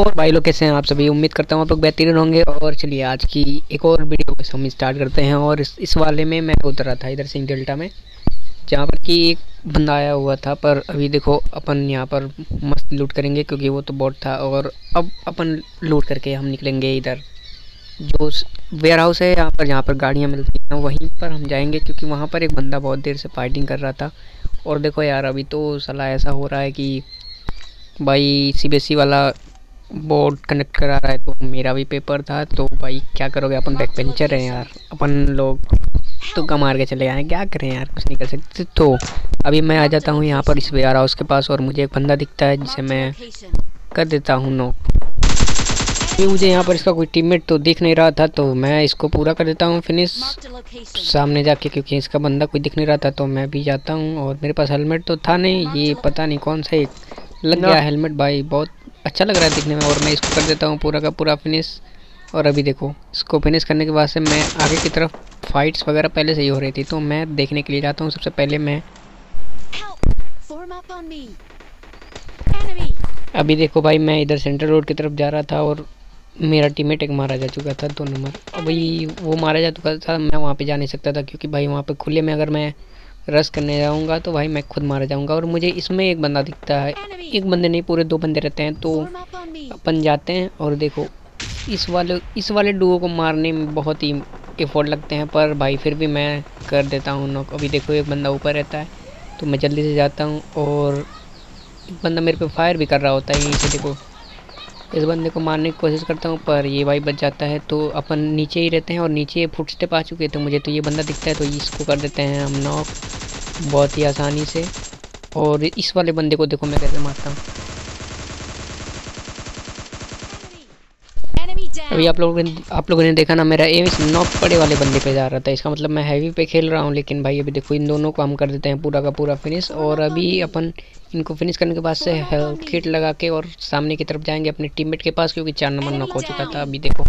और भाई लोग कैसे हैं आप सभी। उम्मीद करता हूँ आप लोग बेहतरीन होंगे। और चलिए आज की एक और वीडियो को हम स्टार्ट करते हैं। और इस वाले में मैं उतरा था इधर सिंह डेल्टा में, जहाँ पर कि एक बंदा आया हुआ था। पर अभी देखो अपन यहाँ पर मस्त लूट करेंगे क्योंकि वो तो बॉट था। और अब अपन लूट करके हम निकलेंगे इधर जो वेयर हाउस है यहाँ पर, जहाँ पर गाड़ियाँ मिलती हैं, वहीं पर हम जाएँगे क्योंकि वहाँ पर एक बंदा बहुत देर से फाइटिंग कर रहा था। और देखो यार अभी तो साला ऐसा हो रहा है कि भाई CBSE वाला बोर्ड कनेक्ट करा रहा है, तो मेरा भी पेपर था। तो भाई क्या करोगे, अपन बैक पेंचर हैं यार, अपन लोग तो कम मार के चले आए, क्या करें यार, कुछ नहीं कर सकते। तो अभी मैं आ जाता हूँ यहाँ पर इस वेयर हाउस के पास, और मुझे एक बंदा दिखता है जिसे मैं कर देता हूँ नॉक। मुझे यहाँ पर इसका कोई टीममेट तो दिख नहीं रहा था, तो मैं इसको पूरा कर देता हूँ फिनिश सामने जाके, क्योंकि इसका बंदा कोई दिख नहीं रहा था। तो मैं भी जाता हूँ, और मेरे पास हेलमेट तो था नहीं, ये पता नहीं कौन सा एक लग गया हेलमेट, भाई बहुत अच्छा लग रहा है दिखने में। और मैं इसको कर देता हूँ पूरा का पूरा फिनिश। और अभी देखो इसको फिनिश करने के बाद से मैं आगे की तरफ फाइट्स वगैरह पहले से ही हो रही थी, तो मैं देखने के लिए जाता हूँ। सबसे पहले मैं अभी देखो भाई मैं इधर सेंटर रोड की तरफ जा रहा था, और मेरा टीममेट एक मारा जा चुका था 2 नंबर। अभी वो मारा जा चुका था, मैं वहाँ पे जा नहीं सकता था क्योंकि भाई वहाँ पे खुले में अगर मैं रश करने जाऊँगा तो भाई मैं खुद मारा जाऊँगा। और मुझे इसमें एक बंदा दिखता है, एक बंदे नहीं पूरे 2 बंदे रहते हैं, तो अपन जाते हैं। और देखो इस वाले डुओ को मारने में बहुत ही एफर्ट लगते हैं, पर भाई फिर भी मैं कर देता हूँ नॉक। अभी देखो एक बंदा ऊपर रहता है, तो मैं जल्दी से जाता हूँ, और एक बंदा मेरे पे फायर भी कर रहा होता है। इसे देखो, इस बंदे को मारने की कोशिश करता हूँ, पर ये भाई बच जाता है। तो अपन नीचे ही रहते हैं, और नीचे फुटस्टेप आ चुके हैं, तो मुझे तो ये बंदा दिखता है, तो इसको कर देते हैं हम नॉक बहुत ही आसानी से। और इस वाले बंदे को देखो मैं कैसे मारता हूँ। अभी आप लोगों ने देखा ना, मेरा एम इस नॉक पड़े वाले बंदे पे जा रहा था, इसका मतलब मैं हैवी पे खेल रहा हूँ। लेकिन भाई अभी देखो इन दोनों को हम कर देते हैं पूरा का पूरा फिनिश। और अभी अपन इनको फिनिश करने के बाद से हेल्थ किट लगा के और सामने की तरफ जाएंगे अपने टीममेट के पास, क्योंकि 4 नंबर नॉक हो चुका था। अभी देखो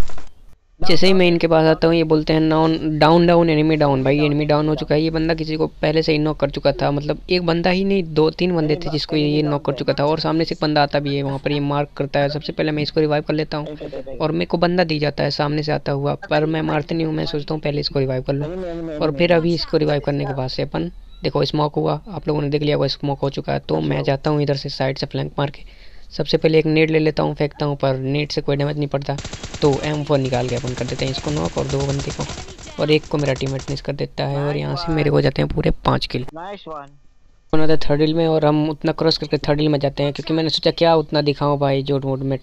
जैसे ही मैं इनके पास आता हूँ, ये बोलते हैं डाउन एनिमी डाउन। भाई एनिमी डाउन हो चुका है, ये बंदा किसी को पहले से ही नॉक कर चुका था, मतलब एक बंदा ही नहीं 2-3 बंदे थे जिसको ये नॉक कर चुका था। और सामने से एक बंदा आता भी है, वहाँ पर ये मार्क करता है। सबसे पहले मैं इसको रिवाइव कर लेता हूँ, और मेरे को बंदा दी जाता है सामने से आता हुआ, पर मैं मारते नहीं हूँ। मैं सोचता हूँ पहले इसको रिवाइव कर लूँ, और फिर अभी इसको रिवाइव करने के बाद से अपन देखो स्मोक हुआ, आप लोगों ने देख लिया वो स्मोक हो चुका है। तो मैं जाता हूँ इधर से साइड से फ्लैंक मार के, सबसे पहले एक नेट ले लेता हूँ, फेंकता हूँ, पर नेट से कोई डैमेज नहीं पड़ता। तो M4 निकाल के अपन कर देते हैं इसको नॉक, और 2 बंदे को, और एक को मेरा टीममेट मिस कर देता है। और यहाँ से मेरे हो जाते हैं पूरे 5 किल बनाते थर्ड हिल में, और हम उतना क्रॉस करके थर्ड हिल में जाते हैं, क्योंकि मैंने सोचा क्या उतना दिखाऊँ भाई, जो रोड में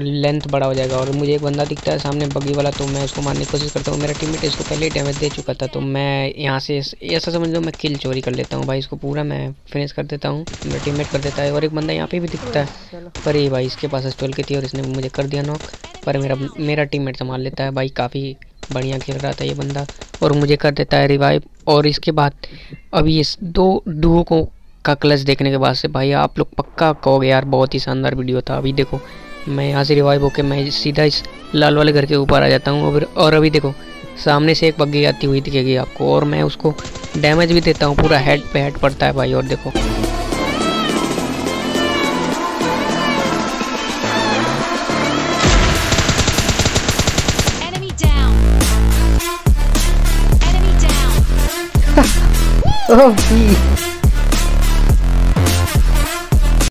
लेंथ बड़ा हो जाएगा। और मुझे एक बंदा दिखता है सामने बग्गी वाला, तो मैं उसको मारने की कोशिश करता हूँ। मेरा टीममेट इसको पहले ही डैमेज दे चुका था, तो मैं यहाँ से ऐसा समझ लो मैं किल चोरी कर लेता हूँ। भाई इसको पूरा मैं फिनिश कर देता हूँ, मेरा टीममेट कर देता है। और एक बंदा यहाँ पे भी दिखता है, पर ये भाई इसके पास स्टॉल की थी, और इसने मुझे कर दिया नॉक, पर मेरा टीममेट संभाल लेता है। भाई काफ़ी बढ़िया खेल रहा था ये बंदा, और मुझे कर देता है रिवाइव। और इसके बाद अभी इस 2 डुओ का क्लच देखने के बाद से भाई आप लोग पक्का कहोगे यार बहुत ही शानदार वीडियो था। अभी देखो मैं यहाँ से रिवाइव होके मैं सीधा इस लाल वाले घर के ऊपर आ जाता हूँ, और अभी देखो सामने से एक बग्गी आती हुई दिखेगी आपको, और मैं उसको डैमेज भी देता हूँ, पूरा हेड पे हेड पड़ता है भाई। और देखो Enemy down.